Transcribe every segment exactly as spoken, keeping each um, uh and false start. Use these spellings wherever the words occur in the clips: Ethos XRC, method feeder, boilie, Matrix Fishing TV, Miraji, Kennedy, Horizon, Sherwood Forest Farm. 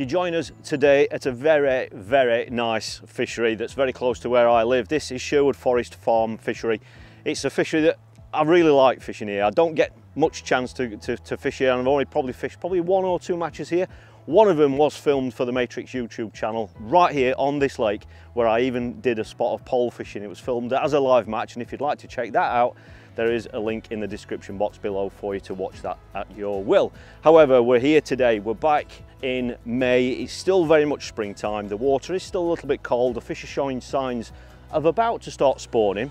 You join us today at a very, very nice fishery that's very close to where I live. This is Sherwood Forest Farm fishery. It's a fishery that I really like fishing here. I don't get much chance to, to, to fish here, and I've only probably fished probably one or two matches here. One of them was filmed for the Matrix YouTube channel right here on this lake, where I even did a spot of pole fishing. It was filmed as a live match, and if you'd like to check that out, there is a link in the description box below for you to watch that at your will. However, we're here today. We're back in May. It's still very much springtime. The water is still a little bit cold. The fish are showing signs of about to start spawning.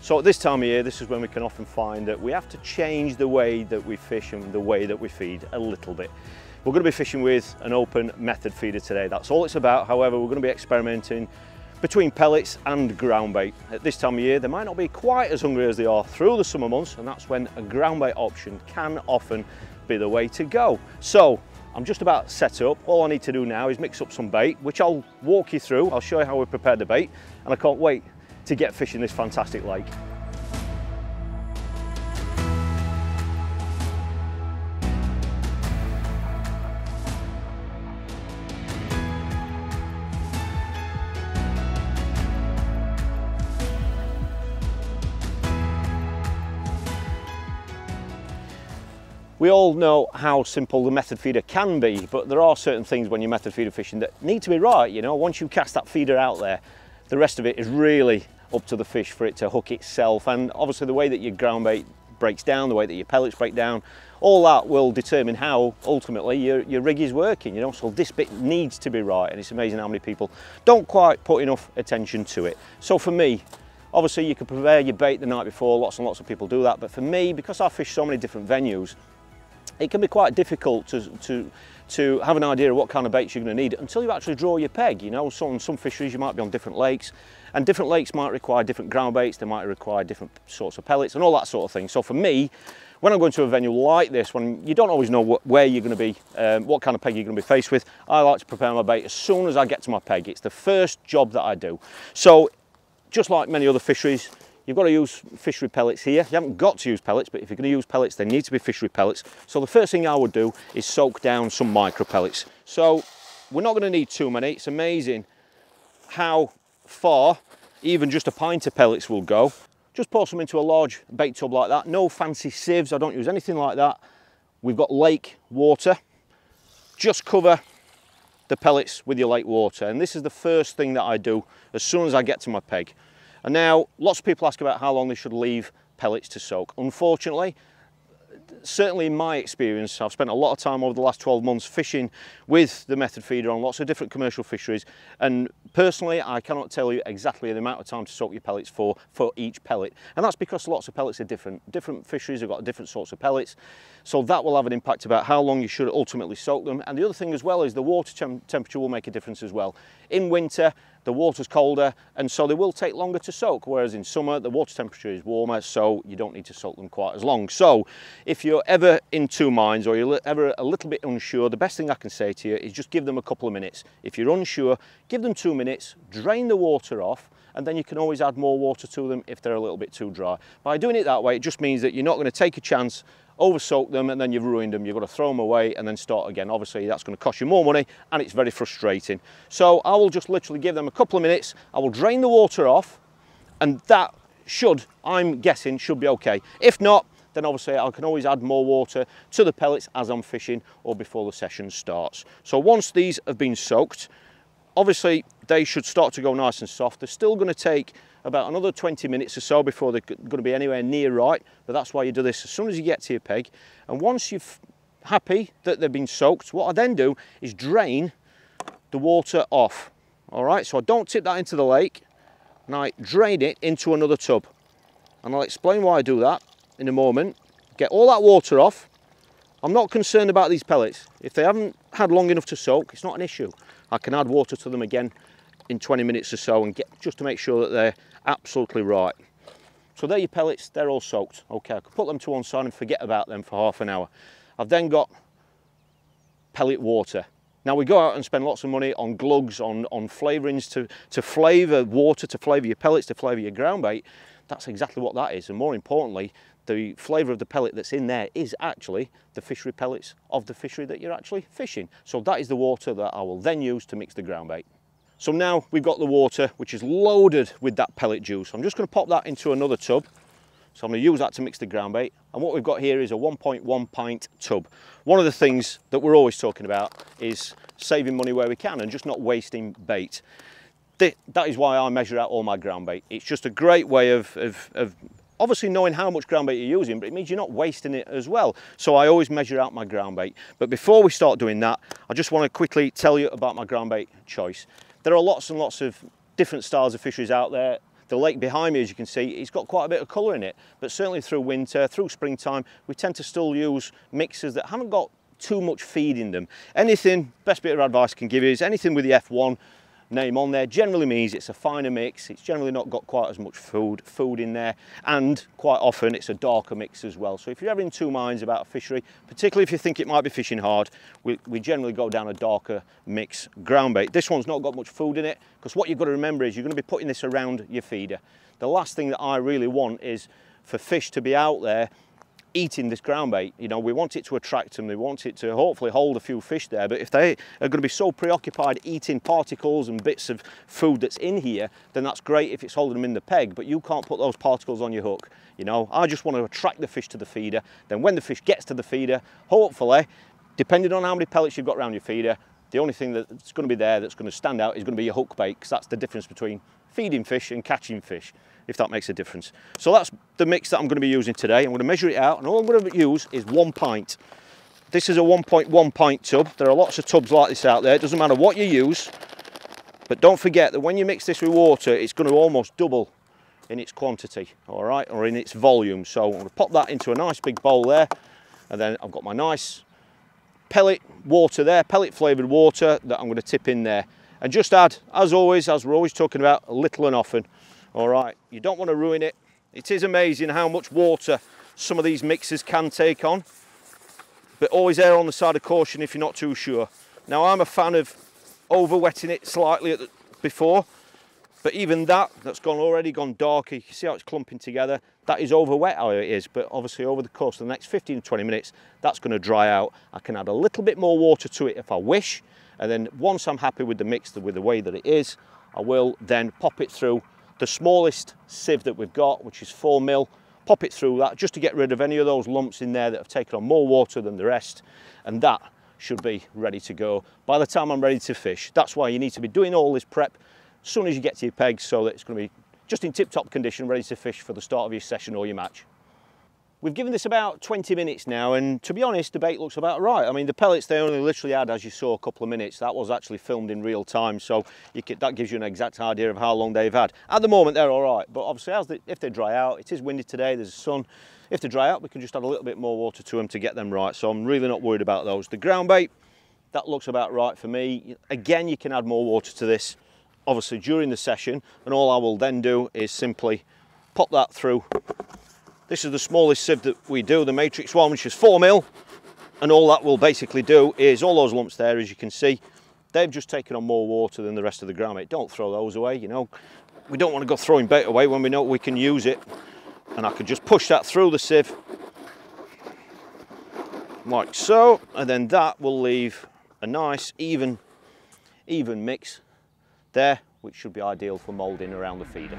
So at this time of year, this is when we can often find that we have to change the way that we fish and the way that we feed a little bit. We're going to be fishing with an open method feeder today. That's all it's about. However, we're going to be experimenting between pellets and ground bait. At this time of year, they might not be quite as hungry as they are through the summer months, and that's when a ground bait option can often be the way to go. So I'm just about set up. All I need to do now is mix up some bait, which I'll walk you through. I'll show you how we prepare the bait, and I can't wait to get fishing this fantastic lake. We all know how simple the method feeder can be, but there are certain things when you're method feeder fishing that need to be right, you know. Once you cast that feeder out there, the rest of it is really up to the fish for it to hook itself. And obviously the way that your ground bait breaks down, the way that your pellets break down, all that will determine how ultimately your, your rig is working, you know. So this bit needs to be right, and it's amazing how many people don't quite put enough attention to it. So for me, obviously you can prepare your bait the night before, lots and lots of people do that, but for me, because I fish so many different venues, it can be quite difficult to, to, to have an idea of what kind of baits you're going to need until you actually draw your peg, you know. So on some fisheries you might be on different lakes, and different lakes might require different ground baits, they might require different sorts of pellets and all that sort of thing. So for me, when I'm going to a venue like this, when you don't always know what, where you're going to be, um, what kind of peg you're going to be faced with, I like to prepare my bait as soon as I get to my peg. It's the first job that I do. So just like many other fisheries, you've got to use fishery pellets here. You haven't got to use pellets, but if you're going to use pellets, they need to be fishery pellets. So the first thing I would do is soak down some micro pellets. So we're not going to need too many. It's amazing how far even just a pint of pellets will go. Just pour some into a large bait tub like that. No fancy sieves. I don't use anything like that. We've got lake water. Just cover the pellets with your lake water. And this is the first thing that I do as soon as I get to my peg. And now, lots of people ask about how long they should leave pellets to soak. Unfortunately, certainly in my experience, I've spent a lot of time over the last twelve months fishing with the method feeder on lots of different commercial fisheries, and personally I cannot tell you exactly the amount of time to soak your pellets for for each pellet, and that's because lots of pellets are different. Different fisheries have got different sorts of pellets, so that will have an impact about how long you should ultimately soak them. And the other thing as well is the water temp temperature will make a difference as well. In winter the water's colder, and so they will take longer to soak, whereas in summer the water temperature is warmer, so you don't need to soak them quite as long. So if you're ever in two minds, or you're ever a little bit unsure, the best thing I can say to you is just give them a couple of minutes. If you're unsure, give them two minutes, drain the water off, and then you can always add more water to them if they're a little bit too dry. By doing it that way, it just means that you're not going to take a chance, oversoak them, and then you've ruined them. You've got to throw them away and then start again. Obviously that's going to cost you more money, and it's very frustrating. So I will just literally give them a couple of minutes. I will drain the water off, and that should, I'm guessing, should be okay. If not, then obviously I can always add more water to the pellets as I'm fishing or before the session starts. So once these have been soaked, obviously they should start to go nice and soft. They're still going to take about another twenty minutes or so before they're going to be anywhere near right, but that's why you do this as soon as you get to your peg. And once you're happy that they've been soaked, what I then do is drain the water off. All right, so I don't tip that into the lake, and I drain it into another tub, and I'll explain why I do that in a moment. Get all that water off. I'm not concerned about these pellets. If they haven't had long enough to soak, it's not an issue. I can add water to them again in twenty minutes or so, and get just to make sure that they're absolutely right. So there are your pellets, they're all soaked. Okay, I can put them to one side and forget about them for half an hour. I've then got pellet water. Now we go out and spend lots of money on glugs, on, on flavourings to, to flavour water, to flavour your pellets, to flavour your ground bait. That's exactly what that is, and more importantly, the flavour of the pellet that's in there is actually the fishery pellets of the fishery that you're actually fishing. So that is the water that I will then use to mix the ground bait. So now we've got the water which is loaded with that pellet juice. I'm just going to pop that into another tub. So I'm going to use that to mix the ground bait. And what we've got here is a one point one pint tub. One of the things that we're always talking about is saving money where we can and just not wasting bait. That is why I measure out all my ground bait. It's just a great way of, of, of obviously knowing how much ground bait you're using, but it means you're not wasting it as well. So I always measure out my ground bait. But before we start doing that, I just want to quickly tell you about my ground bait choice. There are lots and lots of different styles of fisheries out there. The lake behind me, as you can see, it's got quite a bit of colour in it, but certainly through winter, through springtime, we tend to still use mixers that haven't got too much feed in them. Anything, best bit of advice I can give you is anything with the F one name on there generally means it's a finer mix. It's generally not got quite as much food food in there, and quite often it's a darker mix as well. So if you're ever in two minds about a fishery, particularly if you think it might be fishing hard, we, we generally go down a darker mix ground bait. This one's not got much food in it, because what you've got to remember is you're going to be putting this around your feeder. The last thing that I really want is for fish to be out there eating this ground bait. You know, we want it to attract them, they want it to hopefully hold a few fish there, but if they are going to be so preoccupied eating particles and bits of food that's in here, then that's great if it's holding them in the peg, but you can't put those particles on your hook. You know, I just want to attract the fish to the feeder, then when the fish gets to the feeder, hopefully, depending on how many pellets you've got around your feeder, the only thing that's going to be there that's going to stand out is going to be your hook bait, because that's the difference between feeding fish and catching fish, if that makes a difference. So that's the mix that I'm going to be using today. I'm going to measure it out, and all I'm going to use is one pint. This is a one point one pint tub. There are lots of tubs like this out there. It doesn't matter what you use, but don't forget that when you mix this with water, it's going to almost double in its quantity, all right, or in its volume. So I'm going to pop that into a nice big bowl there, and then I've got my nice pellet water there, pellet flavoured water that I'm going to tip in there. And just add, as always, as we're always talking about, little and often. All right, you don't want to ruin it. It is amazing how much water some of these mixers can take on, but always err on the side of caution if you're not too sure. Now, I'm a fan of overwetting it slightly at the, before, but even that, that's gone already gone darker. You can see how it's clumping together. That is overwet how it is, but obviously over the course of the next fifteen to twenty minutes, that's going to dry out. I can add a little bit more water to it if I wish, and then once I'm happy with the mix, with the way that it is, I will then pop it through the smallest sieve that we've got, which is four mil, pop it through that just to get rid of any of those lumps in there that have taken on more water than the rest, and that should be ready to go by the time I'm ready to fish. That's why you need to be doing all this prep as soon as you get to your pegs, so that it's going to be just in tip-top condition, ready to fish for the start of your session or your match. We've given this about twenty minutes now, and to be honest, the bait looks about right. I mean, the pellets, they only literally had, as you saw, a couple of minutes. That was actually filmed in real time, so you could, that gives you an exact idea of how long they've had. At the moment, they're all right, but obviously, as they, if they dry out, it is windy today, there's sun. If they dry out, we can just add a little bit more water to them to get them right, so I'm really not worried about those. The ground bait, that looks about right for me. Again, you can add more water to this, obviously, during the session, and all I will then do is simply pop that through. This is the smallest sieve that we do, the Matrix one, which is four mil. And all that will basically do is all those lumps there, as you can see, they've just taken on more water than the rest of the ground bait. Don't throw those away, you know. We don't want to go throwing bait away when we know we can use it. And I can just push that through the sieve, like so. And then that will leave a nice, even, even mix there, which should be ideal for moulding around the feeder.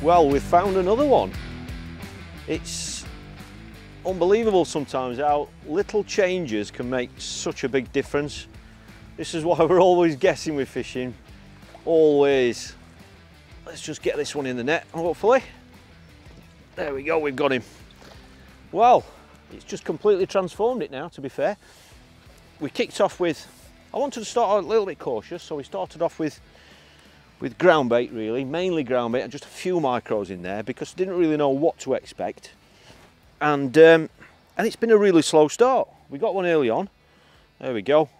Well, we've found another one. It's unbelievable sometimes how little changes can make such a big difference. This is why we're always guessing with fishing, always. Let's just get this one in the net, hopefully. There we go, we've got him. Well, it's just completely transformed it now, to be fair. We kicked off with, I wanted to start out a little bit cautious, so we started off with with ground bait really, mainly ground bait and just a few micros in there because I didn't really know what to expect. And um, and it's been a really slow start. We got one early on. There we go.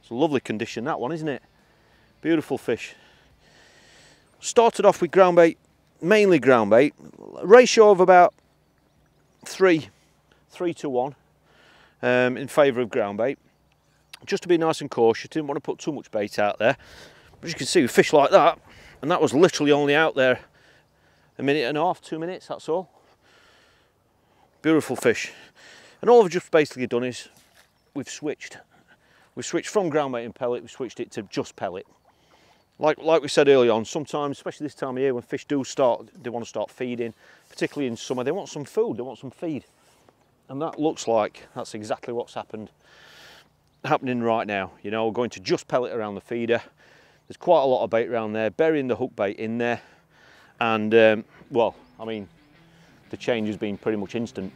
It's a lovely condition, that one, isn't it? Beautiful fish. Started off with ground bait, mainly ground bait, ratio of about three, three to one um, in favour of ground bait. Just to be nice and cautious, didn't want to put too much bait out there. But as you can see, we fish like that, and that was literally only out there a minute and a half, two minutes, that's all. Beautiful fish. And all we've just basically done is we've switched. We've switched from ground bait and pellet, we've switched it to just pellet. Like, like we said earlier on, sometimes, especially this time of year when fish do start, they want to start feeding, particularly in summer, they want some food, they want some feed. And that looks like that's exactly what's happened, happening right now. You know, going to just pellet around the feeder. There's quite a lot of bait around there, burying the hook bait in there. And, um, well, I mean, the change has been pretty much instant.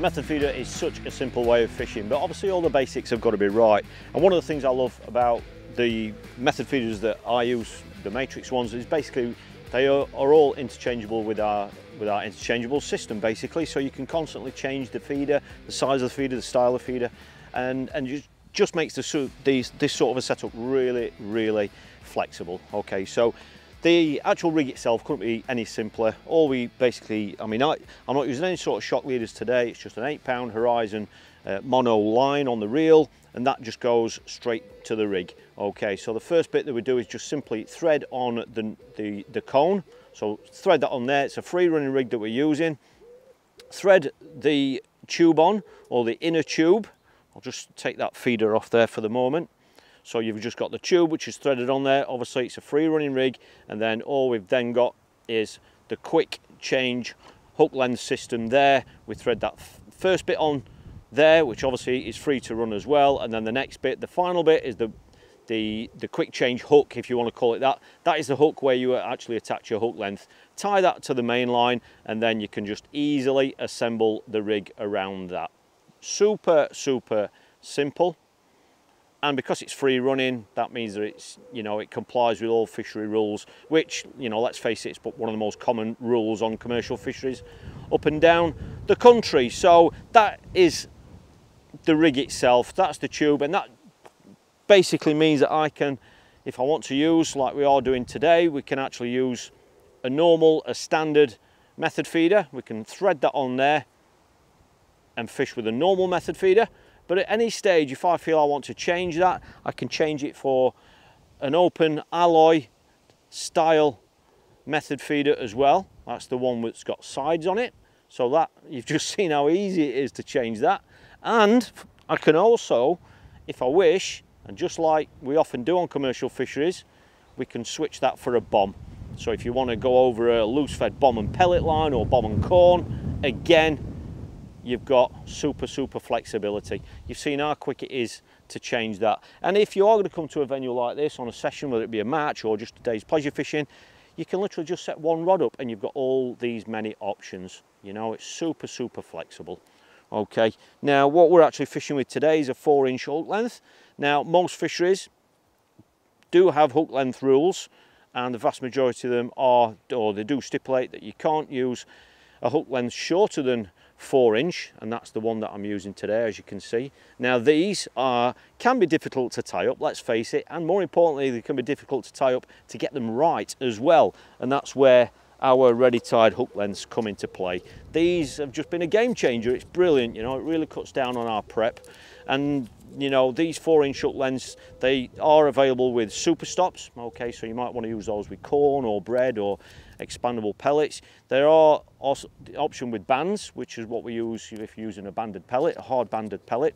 Method feeder is such a simple way of fishing, but obviously all the basics have got to be right. And one of the things I love about the method feeders that I use, the Matrix ones, is basically they are, are all interchangeable with our with our interchangeable system basically. So you can constantly change the feeder, the size of the feeder, the style of feeder, and and you just makes the these this sort of a setup really really flexible. Okay, so the actual rig itself couldn't be any simpler. All we basically, I mean, I, I'm not using any sort of shock leaders today. It's just an eight pound Horizon uh, mono line on the reel, and that just goes straight to the rig. Okay, so the first bit that we do is just simply thread on the, the, the cone. So thread that on there. It's a free running rig that we're using. Thread the tube on, or the inner tube. I'll just take that feeder off there for the moment. So you've just got the tube which is threaded on there, obviously it's a free running rig, and then all we've then got is the quick change hook length system there. We thread that first bit on there, which obviously is free to run as well, and then the next bit, the final bit, is the the the quick change hook, if you want to call it that. That is the hook where you actually attach your hook length. Tie that to the main line, and then you can just easily assemble the rig around that. Super, super simple. And because it's free running, that means that it's, you know, it complies with all fishery rules, which, you know, let's face it, it's one of the most common rules on commercial fisheries up and down the country. So that is the rig itself, that's the tube, and that basically means that I can, if I want to use, like we are doing today, we can actually use a normal, a standard method feeder. We can thread that on there and fish with a normal method feeder. But at any stage, if I feel I want to change that, I can change it for an open alloy style method feeder as well. That's the one that's got sides on it. So that, you've just seen how easy it is to change that. And I can also, if I wish, and just like we often do on commercial fisheries, we can switch that for a bomb. So if you want to go over a loose fed bomb and pellet line, or bomb and corn, again, you've got super, super flexibility. You've seen how quick it is to change that. And if you are going to come to a venue like this on a session, whether it be a match or just a day's pleasure fishing, you can literally just set one rod up and you've got all these many options. You know, it's super, super flexible. Okay, now what we're actually fishing with today is a four inch hook length. Now, most fisheries do have hook length rules, and the vast majority of them are, or they do stipulate that you can't use a hook length shorter than four inch, and that's the one that I'm using today, as you can see. Now these are can be difficult to tie up, let's face it, and more importantly they can be difficult to tie up to get them right as well, and that's where our ready tied hook lengths come into play. These have just been a game changer. It's brilliant, you know, it really cuts down on our prep, and you know, these four inch hook lengths, they are available with super stops, okay, so you might want to use those with corn or bread or expandable pellets. There are also the option with bands, which is what we use if you're using a banded pellet, a hard banded pellet.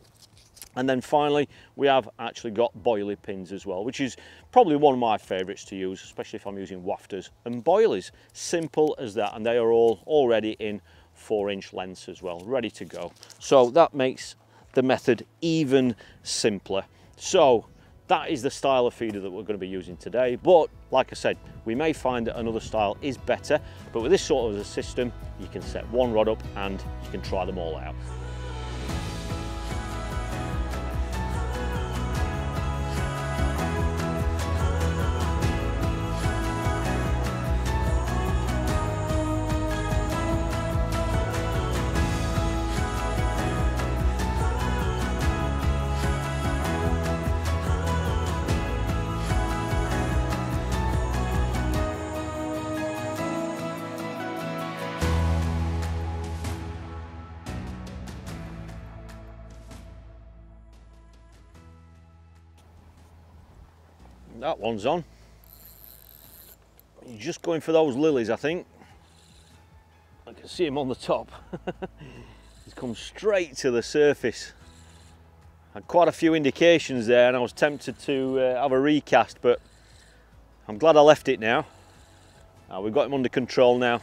And then finally, we have actually got boilie pins as well, which is probably one of my favorites to use, especially if I'm using wafters and boilies. Simple as that, and they are all already in four inch lengths as well, ready to go. So that makes the method even simpler. So that is the style of feeder that we're going to be using today. But like I said, we may find that another style is better, but with this sort of a system, you can set one rod up and you can try them all out. That one's on. You're just going for those lilies, I think. I can see him on the top. He's come straight to the surface. Had quite a few indications there, and I was tempted to uh, have a recast, but I'm glad I left it now. Uh, we've got him under control now.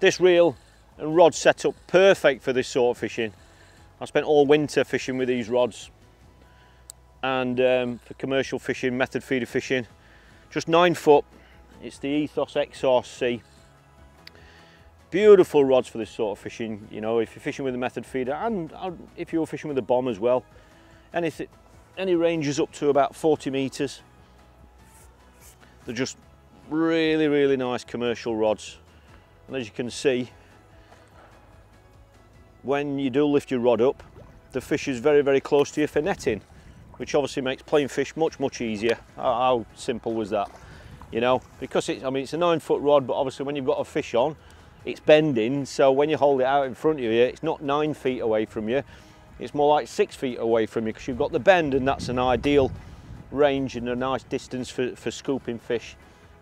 This reel and rod setup, perfect for this sort of fishing. I spent all winter fishing with these rods, and um, for commercial fishing, method feeder fishing, just nine foot. It's the Ethos X R C. Beautiful rods for this sort of fishing. You know, if you're fishing with a method feeder, and, and if you're fishing with a bomb as well, anything, any ranges up to about forty meters. They're just really, really nice commercial rods. And as you can see, when you do lift your rod up, the fish is very, very close to you for netting, which obviously makes playing fish much, much easier. How simple was that? You know, because it's, I mean, it's a nine foot rod, but obviously when you've got a fish on, it's bending. So when you hold it out in front of you, it's not nine feet away from you. It's more like six feet away from you because you've got the bend, and that's an ideal range and a nice distance for, for scooping fish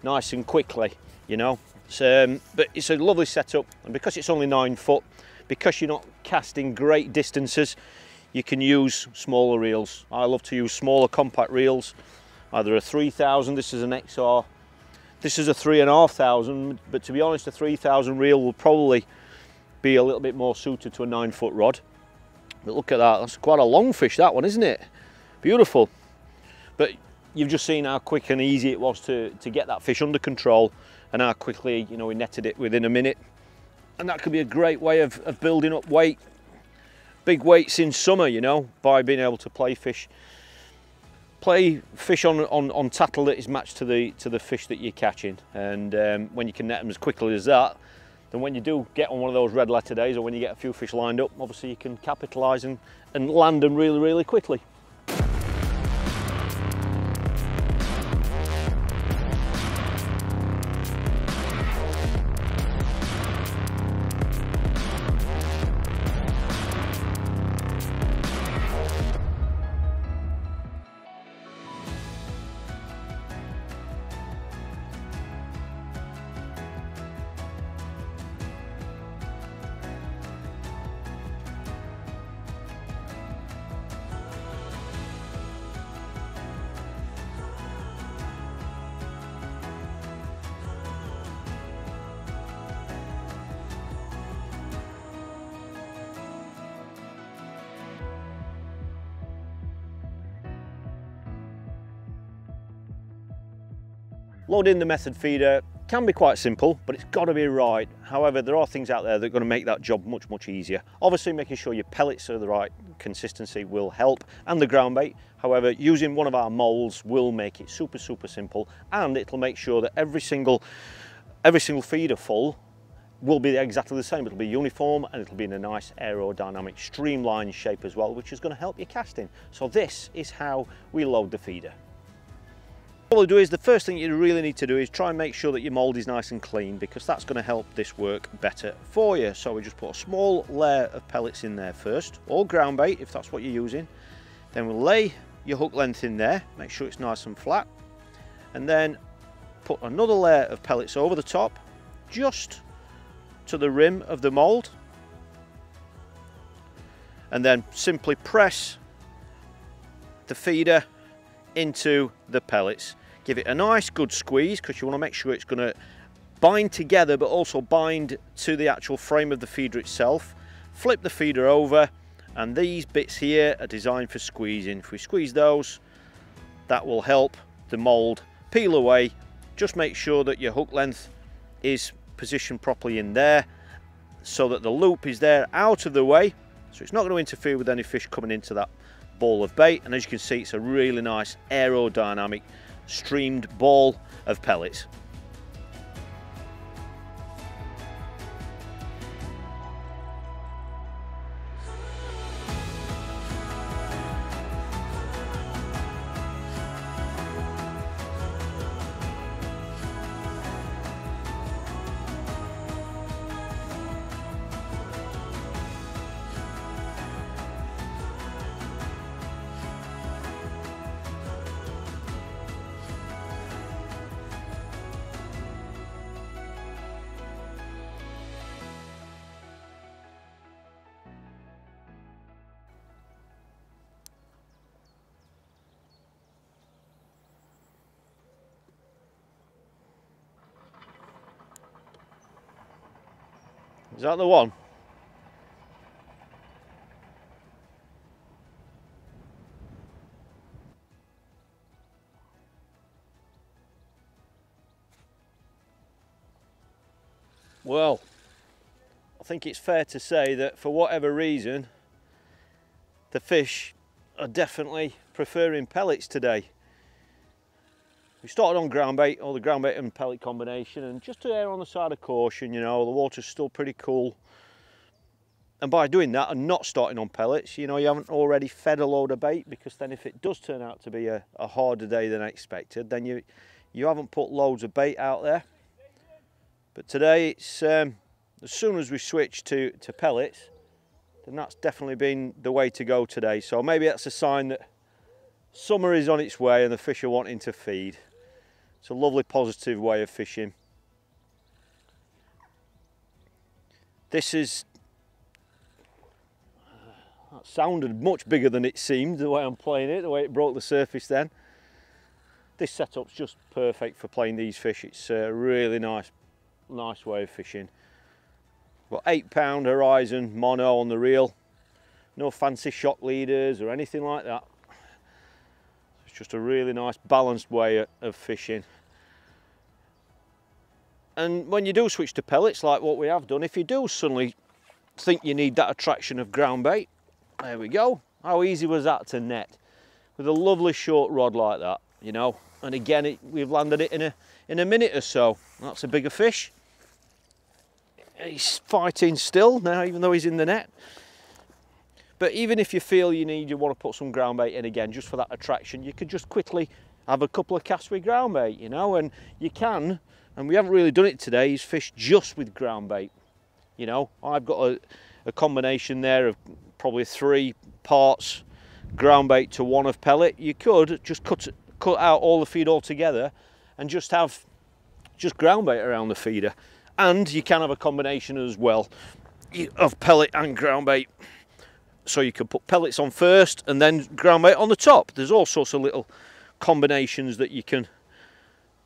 nice and quickly, you know. So, um, but it's a lovely setup. And because it's only nine foot, because you're not casting great distances, you can use smaller reels. I love to use smaller compact reels, either a three thousand, this is an X R, this is a three and a half thousand, but to be honest, a three thousand reel will probably be a little bit more suited to a nine foot rod. But look at that, that's quite a long fish, that one, isn't it? Beautiful. But you've just seen how quick and easy it was to, to get that fish under control, and how quickly, you know, we netted it within a minute. And that could be a great way of, of building up weight. Big weights in summer, you know, by being able to play fish, play fish on on, on tattle that is matched to the to the fish that you're catching. And um, when you can net them as quickly as that, then when you do get on one of those red letter days, or when you get a few fish lined up, obviously you can capitalise and, and land them really, really quickly. Loading the method feeder can be quite simple, but it's got to be right. However, there are things out there that are going to make that job much, much easier. Obviously, making sure your pellets are the right consistency will help, and the ground bait. However, using one of our molds will make it super, super simple, and it'll make sure that every single, every single feeder full will be exactly the same. It'll be uniform, and it'll be in a nice aerodynamic, streamlined shape as well, which is going to help your casting. So this is how we load the feeder. What we'll do is, the first thing you really need to do is try and make sure that your mould is nice and clean, because that's going to help this work better for you. So we just put a small layer of pellets in there first, or ground bait if that's what you're using. Then we'll lay your hook length in there, make sure it's nice and flat, and then put another layer of pellets over the top, just to the rim of the mould, and then simply press the feeder into the pellets. Give it a nice good squeeze, because you want to make sure it's going to bind together but also bind to the actual frame of the feeder itself. Flip the feeder over, and these bits here are designed for squeezing. If we squeeze those, that will help the mould peel away. Just make sure that your hook length is positioned properly in there so that the loop is there out of the way, so it's not going to interfere with any fish coming into that ball of bait. And as you can see, it's a really nice aerodynamic streamed ball of pellets. Is that the one? Well, I think it's fair to say that for whatever reason, the fish are definitely preferring pellets today. We started on groundbait, or the groundbait and pellet combination, and just to err on the side of caution, you know, the water's still pretty cool. And by doing that and not starting on pellets, you know, you haven't already fed a load of bait, because then if it does turn out to be a, a harder day than I expected, then you you haven't put loads of bait out there. But today, it's um, as soon as we switch to, to pellets, then that's definitely been the way to go today. So maybe that's a sign that summer is on its way and the fish are wanting to feed. It's a lovely positive way of fishing. This is, that sounded much bigger than it seemed, the way I'm playing it, the way it broke the surface then. This setup's just perfect for playing these fish. It's a really nice, nice way of fishing. Got eight pound Horizon mono on the reel. No fancy shock leaders or anything like that. Just a really nice balanced way of fishing. And when you do switch to pellets, like what we have done, if you do suddenly think you need that attraction of groundbait, there we go. How easy was that to net with a lovely short rod like that, you know? And again, it, we've landed it in a in a minute or so. That's a bigger fish. He's fighting still now, even though he's in the net. But even if you feel you need, you want to put some groundbait in again, just for that attraction, you could just quickly have a couple of casts with groundbait, you know, and you can, and we haven't really done it today, is fish just with groundbait. You know, I've got a, a combination there of probably three parts groundbait to one of pellet. You could just cut, cut out all the feed altogether and just have just groundbait around the feeder. And you can have a combination as well of pellet and groundbait. So you can put pellets on first and then groundbait on the top. There's all sorts of little combinations that you can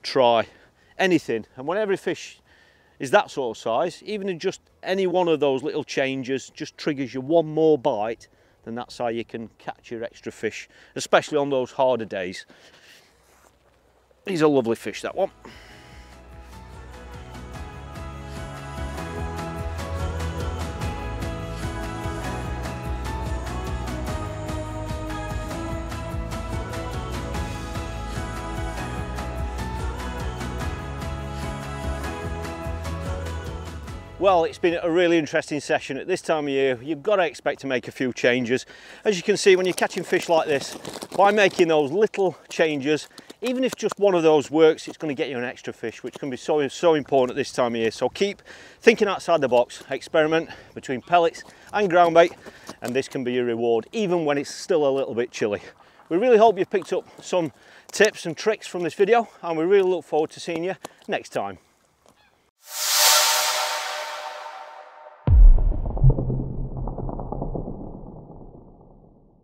try. Anything. And when every fish is that sort of size, even in just any one of those little changes just triggers you one more bite, then that's how you can catch your extra fish, especially on those harder days. He's a lovely fish, that one. Well, it's been a really interesting session. At this time of year, you've got to expect to make a few changes. As you can see, when you're catching fish like this, by making those little changes, even if just one of those works, it's going to get you an extra fish, which can be so so important at this time of year. So keep thinking outside the box, experiment between pellets and ground bait, and this can be your reward even when it's still a little bit chilly. We really hope you've picked up some tips and tricks from this video, and we really look forward to seeing you next time.